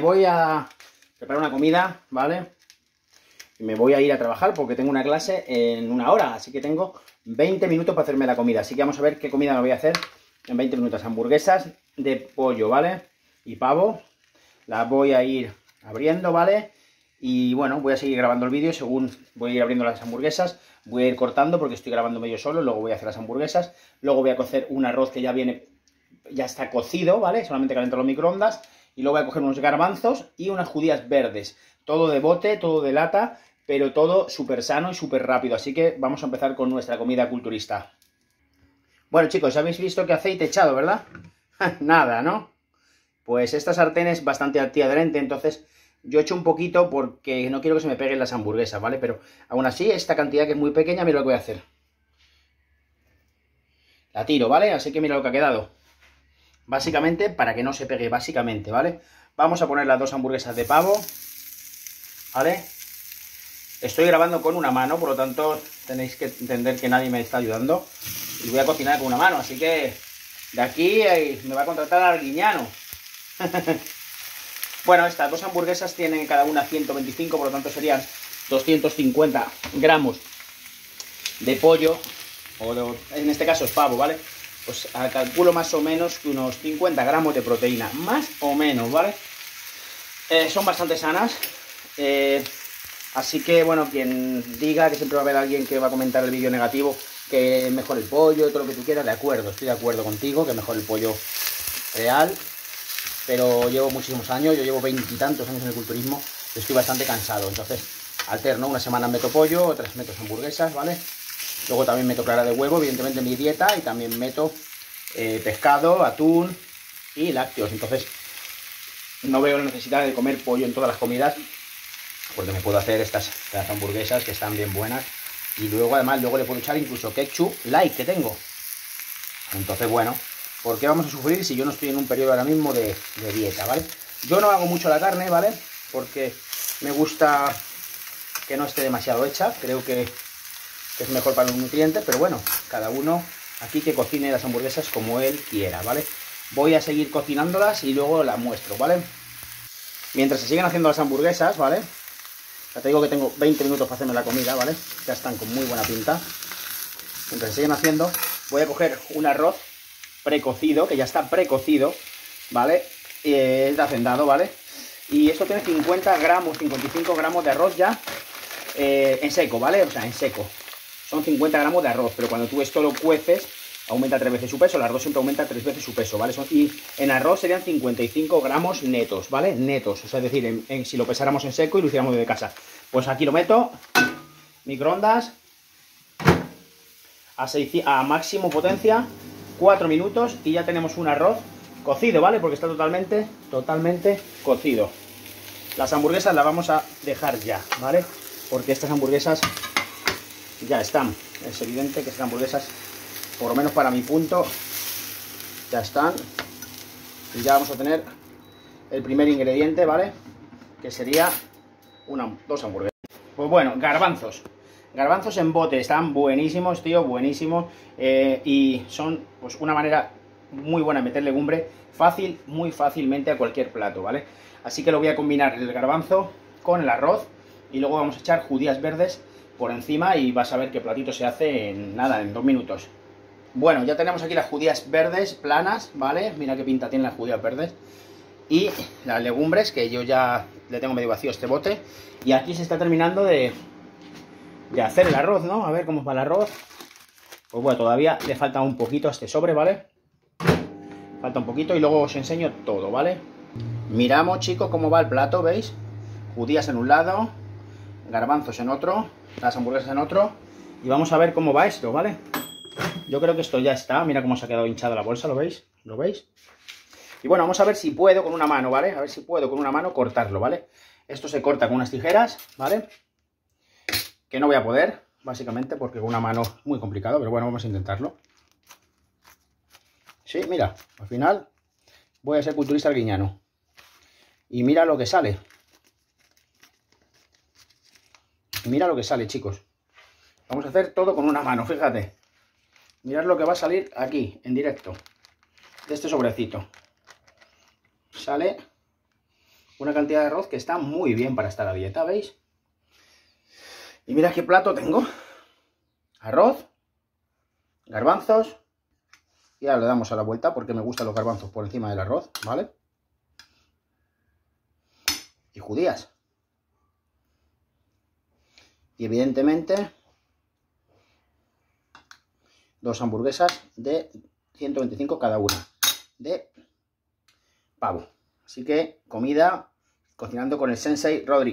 me voy a preparar una comida, ¿vale? Y me voy a ir a trabajar porque tengo una clase en una hora, así que tengo 20 minutos para hacerme la comida. Así que vamos a ver qué comida me voy a hacer en 20 minutos. Hamburguesas de pollo, ¿vale? Y pavo. Las voy a ir abriendo, ¿vale? Y bueno, voy a seguir grabando el vídeo según voy a ir abriendo las hamburguesas. Voy a ir cortando porque estoy grabando medio solo. Luego voy a hacer las hamburguesas. Luego voy a cocer un arroz que ya viene, ya está cocido, ¿vale? Solamente caliento los microondas. Y luego voy a coger unos garbanzos y unas judías verdes. Todo de bote, todo de lata, pero todo súper sano y súper rápido. Así que vamos a empezar con nuestra comida culturista. Bueno, chicos, habéis visto que aceite echado, ¿verdad? Nada, ¿no? Pues esta sartén es bastante antiadherente, entonces... yo echo un poquito porque no quiero que se me peguen las hamburguesas, ¿vale? Pero aún así, esta cantidad que es muy pequeña, mira lo que voy a hacer. La tiro, ¿vale? Así que mira lo que ha quedado. Básicamente, para que no se pegue, básicamente, ¿vale? Vamos a poner las dos hamburguesas de pavo, ¿vale? Estoy grabando con una mano, por lo tanto, tenéis que entender que nadie me está ayudando. Y voy a cocinar con una mano, así que de aquí me va a contratar Arguiñano. Bueno, estas dos hamburguesas tienen cada una 125, por lo tanto serían 250 gramos de pollo, o en este caso es pavo, ¿vale? Pues calculo más o menos que unos 50 gramos de proteína, más o menos, ¿vale? Son bastante sanas, así que, bueno, quien diga que siempre va a haber alguien que va a comentar el vídeo negativo, que mejor el pollo, todo lo que tú quieras, de acuerdo, estoy de acuerdo contigo, que mejor el pollo real... pero llevo muchísimos años, yo llevo veintitantos años en el culturismo, yo estoy bastante cansado, entonces alterno, unas semanas meto pollo, otras meto hamburguesas, ¿vale? Luego también meto clara de huevo, evidentemente en mi dieta, y también meto pescado, atún y lácteos, entonces no veo la necesidad de comer pollo en todas las comidas, porque me puedo hacer estas hamburguesas que están bien buenas, y luego además le puedo echar incluso ketchup light que tengo, entonces bueno... ¿por qué vamos a sufrir si yo no estoy en un periodo ahora mismo de dieta, ¿vale? Yo no hago mucho la carne, ¿vale? Porque me gusta que no esté demasiado hecha. Creo que es mejor para los nutrientes, pero bueno, cada uno aquí que cocine las hamburguesas como él quiera, ¿vale? Voy a seguir cocinándolas y luego las muestro, ¿vale? Mientras se siguen haciendo las hamburguesas, ¿vale? Ya te digo que tengo 20 minutos para hacerme la comida, ¿vale? Ya están con muy buena pinta. Mientras se siguen haciendo, voy a coger un arroz precocido, que ya está precocido, ¿vale? Es de Hacendado, ¿vale? Y esto tiene 50 gramos, 55 gramos de arroz ya en seco, ¿vale? O sea, en seco. Son 50 gramos de arroz, pero cuando tú esto lo cueces, aumenta 3 veces su peso. El arroz siempre aumenta 3 veces su peso, ¿vale? Y en arroz serían 55 gramos netos, ¿vale? Netos, o sea, es decir, si lo pesáramos en seco y lo hiciéramos de casa. Pues aquí lo meto, microondas, a máximo potencia... 4 minutos y ya tenemos un arroz cocido, ¿vale? Porque está totalmente cocido. Las hamburguesas las vamos a dejar ya, ¿vale? Porque estas hamburguesas ya están. Es evidente que estas hamburguesas, por lo menos para mi punto, ya están. Y ya vamos a tener el primer ingrediente, ¿vale? Que sería dos hamburguesas. Pues bueno, garbanzos. Garbanzos en bote, están buenísimos, tío, buenísimos, y son pues una manera muy buena de meter legumbre fácil, muy fácilmente a cualquier plato, ¿vale? Así que lo voy a combinar el garbanzo con el arroz y luego vamos a echar judías verdes por encima y vas a ver qué platito se hace en nada, en 2 minutos. Bueno, ya tenemos aquí las judías verdes planas, ¿vale? Mira qué pinta tienen las judías verdes. Y las legumbres, que yo ya le tengo medio vacío este bote, y aquí se está terminando de hacer el arroz, ¿no? A ver cómo va el arroz. Pues bueno, todavía le falta un poquito a este sobre, ¿vale? Falta un poquito y luego os enseño todo, ¿vale? Miramos, chicos, cómo va el plato, ¿veis? Judías en un lado, garbanzos en otro, las hamburguesas en otro. Y vamos a ver cómo va esto, ¿vale? Yo creo que esto ya está. Mira cómo se ha quedado hinchada la bolsa, ¿lo veis? ¿Lo veis? Y bueno, vamos a ver si puedo con una mano, ¿vale? A ver si puedo con una mano cortarlo, ¿vale? Esto se corta con unas tijeras, ¿vale? Que no voy a poder, básicamente, porque con una mano es muy complicado, pero bueno, vamos a intentarlo. Sí, mira, al final voy a ser culturista Arguiñano. Y mira lo que sale. Mira lo que sale, chicos. Vamos a hacer todo con una mano, fíjate. Mirad lo que va a salir aquí, en directo, de este sobrecito. Sale Una cantidad de arroz que está muy bien para esta la dieta, ¿veis? Y mirad qué plato tengo. Arroz, garbanzos. Y ahora le damos a la vuelta porque me gustan los garbanzos por encima del arroz, ¿vale? Y judías. Y evidentemente, dos hamburguesas de 125 cada una, de pavo. Así que comida cocinando con el Sensei Rodrigo.